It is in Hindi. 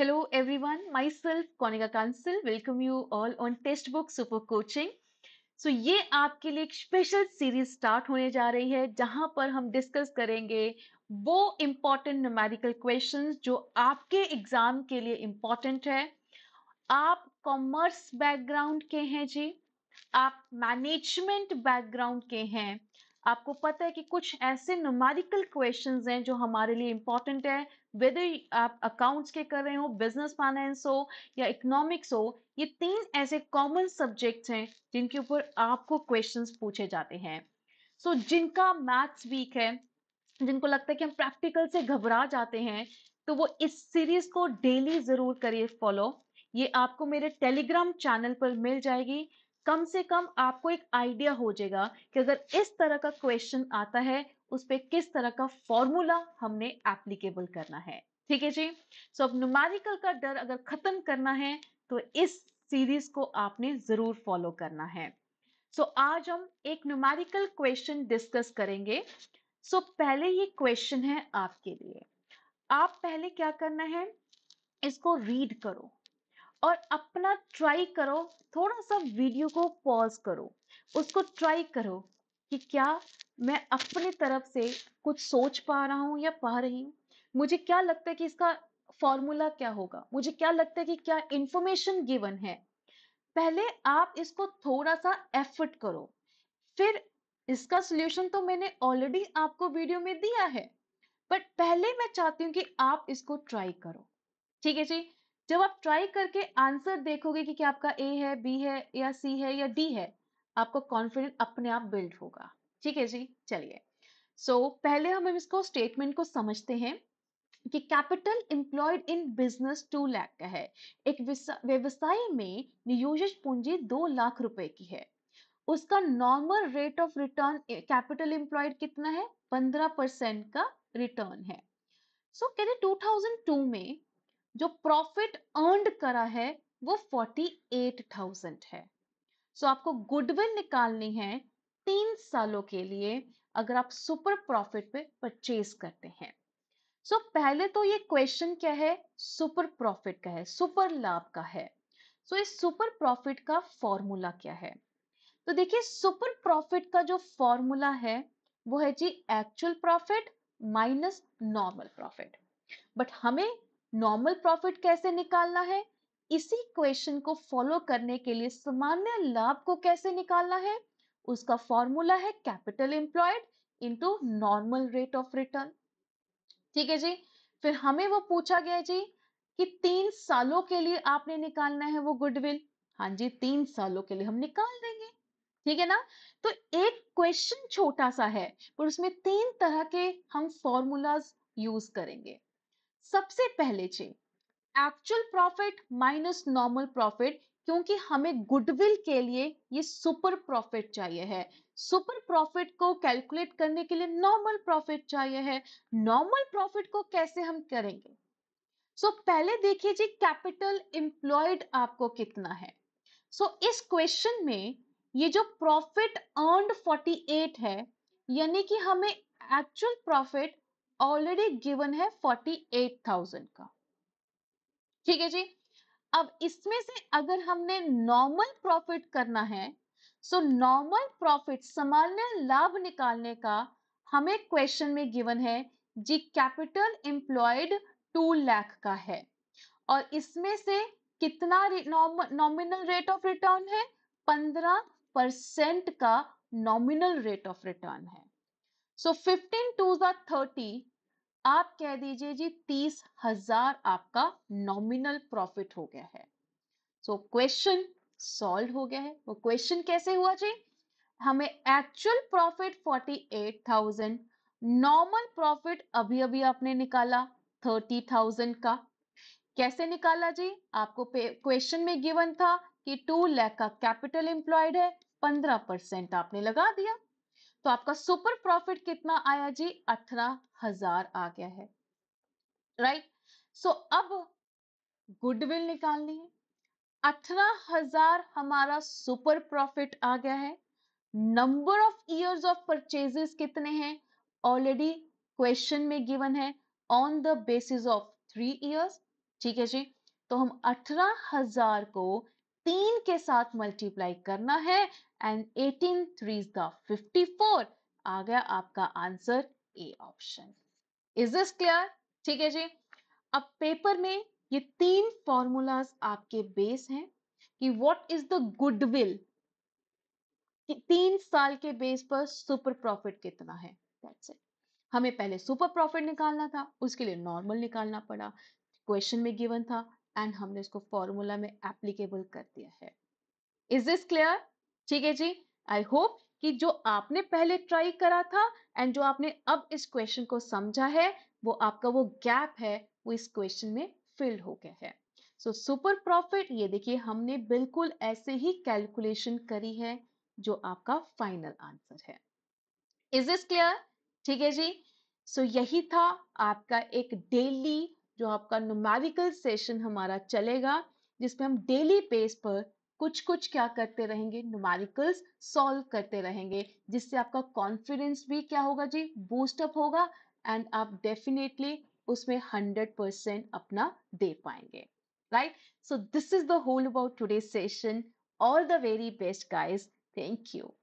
Hello everyone, myself Konica Council welcome you all on Testbook Super Coaching। So ये आपके लिए एक स्पेशल सीरीज स्टार्ट होने जा रही है जहां पर हम डिस्कस करेंगे वो इम्पॉर्टेंट न्यूमेरिकल क्वेश्चंस जो आपके एग्जाम के लिए इम्पॉर्टेंट है। आप कॉमर्स बैकग्राउंड के हैं जी, आप मैनेजमेंट बैकग्राउंड के हैं, आपको पता है कि कुछ ऐसे न्यूमेरिकल क्वेश्चंस हैं जो हमारे लिए इम्पॉर्टेंट है। वेदर आप अकाउंट्स के कर रहे हो, बिजनेस फाइनेंस हो या इकोनॉमिक्स हो, ये तीन ऐसे कॉमन सब्जेक्ट्स हैं जिनके ऊपर आपको क्वेश्चंस पूछे जाते हैं। सो जिनका मैथ्स वीक है, जिनको लगता है कि हम प्रैक्टिकल से घबरा जाते हैं, तो वो इस सीरीज को डेली जरूर करिए फॉलो। ये आपको मेरे टेलीग्राम चैनल पर मिल जाएगी। कम से कम आपको एक आइडिया हो जाएगा कि अगर इस तरह का क्वेश्चन आता है उस पे किस तरह का फॉर्मूला हमने एप्लीकेबल करना है। ठीक है जी। सो अब न्यूमेरिकल का डर अगर खत्म करना है तो इस सीरीज को आपने जरूर फॉलो करना है। सो आज हम एक न्यूमेरिकल क्वेश्चन डिस्कस करेंगे। सो पहले ये क्वेश्चन है आपके लिए, आप पहले क्या करना है, इसको रीड करो और अपना ट्राई करो, थोड़ा सा वीडियो को पॉज करो, उसको ट्राई करो कि क्या मैं अपने तरफ से कुछ सोच पा रहा हूँ या पा रही हूँ, मुझे क्या लगता है कि इसका फॉर्मूला क्या होगा, मुझे क्या लगता है कि क्या इंफॉर्मेशन गिवन है। पहले आप इसको थोड़ा सा एफर्ट करो, फिर इसका सॉल्यूशन तो मैंने ऑलरेडी आपको वीडियो में दिया है, बट पहले मैं चाहती हूँ कि आप इसको ट्राई करो। ठीक है जी। जब आप ट्राई करके आंसर देखोगे कि क्या आपका ए है, बी है या सी है या डी है, आपको कॉन्फिडेंस अपने आप बिल्ड होगा। ठीक है जी। चलिए, सो पहले हम इसको स्टेटमेंट को समझते हैं कि capital employed in business 2 lakh का है, एक व्यवसाय में नियोजित पूंजी 2 लाख रुपए की है, उसका normal rate of return capital employed कितना है, 15% का रिटर्न है। सो कहते 2002 में जो प्रॉफिट अर्न्ड करा है वो 48,000 है। सो आपको गुडविल निकालनी है 3 सालों के लिए अगर आप सुपर प्रॉफिट पे परचेज करते हैं। सो पहले तो ये क्वेश्चन क्या है, सुपर प्रॉफिट का है, सुपर लाभ का है। सो इस सुपर प्रॉफिट का फॉर्मूला क्या है, तो देखिए सुपर प्रॉफिट का जो फॉर्मूला है वो है जी actual profit minus normal profit. But हमें नॉर्मल प्रॉफिट कैसे निकालना है, इसी क्वेश्चन को फॉलो करने के लिए सामान्य लाभ को कैसे निकालना है, उसका फॉर्मूला है capital employed into normal rate of return. ठीक है जी। फिर हमें वो पूछा गया जी कि 3 सालों के लिए आपने निकालना है वो गुडविल। हाँ जी, 3 सालों के लिए हम निकाल देंगे। ठीक है ना। तो एक क्वेश्चन छोटा सा है पर उसमें 3 तरह के हम फॉर्मूलाज यूज करेंगे। सबसे पहले जी actual profit minus normal profit, क्योंकि हमें गुडविल के लिए ये सुपर प्रॉफिट चाहिए है, सुपर प्रॉफिट को कैलकुलेट करने के लिए नॉर्मल प्रॉफिट चाहिए है। नॉर्मल प्रॉफिट को कैसे हम करेंगे, सो पहले देखिए जी कैपिटल एम्प्लॉयड आपको कितना है। सो इस क्वेश्चन में ये जो प्रॉफिट अर्न्ड 48 है, यानी कि हमें एक्चुअल प्रॉफिट ऑलरेडी गिवन है 48,000 का। ठीक है जी। अब इसमें से अगर हमने नॉर्मल प्रॉफिट करना है, सो नॉर्मल प्रॉफिट सामान्य लाभ निकालने का हमें क्वेश्चन में गिवन है जी कैपिटल एम्प्लॉयड 2 लाख का है, और इसमें से कितना नॉमिनल रेट ऑफ रिटर्न है, 15% का नॉमिनल रेट ऑफ रिटर्न है। सो 15 × 2 = 30, आप कह दीजिए जी 30,000 आपका नॉमिनल प्रॉफिट हो गया है। सो क्वेश्चन सॉल्व हो गया है। वो क्वेश्चन कैसे हुआ जी, हमें एक्चुअल प्रॉफिट 48,000, नॉर्मल प्रॉफिट अभी अभी आपने निकाला 30,000 का। कैसे निकाला जी, आपको क्वेश्चन में गिवन था कि 2 लाख का कैपिटल एम्प्लॉयड है, 15% आपने लगा दिया, तो आपका सुपर प्रॉफिट कितना आया जी, 18,000 आ गया है। राइट। सो अब गुडविल निकालनी है। 18,000 हमारा सुपर प्रॉफिट आ गया है। Number of years of purchases कितने हैं, ऑलरेडी क्वेश्चन में गिवन है on the basis of 3 years, ठीक है जी। तो हम 18,000 को 3 के साथ मल्टीप्लाई करना है एंड 18 × 3 = 54। आ गया आपका answer A option. Is this clear? ठीक है जी। अब पेपर में ये 3 फॉर्मूलाज आपके बेस हैं कि व्हाट इज द गुडविल, 3 साल के बेस पर सुपर प्रॉफिट कितना है, दैट्स इट। हमें पहले सुपर प्रॉफिट निकालना था, उसके लिए नॉर्मल निकालना पड़ा, क्वेश्चन में गिवन था एंड हमने इसको फॉर्मूला में एप्लीकेबल कर दिया है। Is this clear? ठीक है जी। आई होप कि जो आपने पहले ट्राई करा था एंड जो आपने अब इस क्वेश्चन को समझा है, वो आपका वो गैप है वो इस क्वेश्चन में फिल्ड हो गया है। सो सुपर प्रॉफिट, ये देखिए हमने बिल्कुल ऐसे ही कैलकुलेशन करी है जो आपका फाइनल आंसर है। Is this clear? ठीक है जी। सो यही था आपका एक डेली जो आपका न्यूमेरिकल सेशन हमारा चलेगा, जिसमें हम डेली बेस पर कुछ कुछ क्या करते रहेंगे, न्यूमेरिकल्स सॉल्व करते रहेंगे, जिससे आपका कॉन्फिडेंस भी क्या होगा जी, बूस्ट अप होगा एंड आप डेफिनेटली उसमें 100% अपना दे पाएंगे। Right? So this is the whole about today session. All the very best guys. Thank you.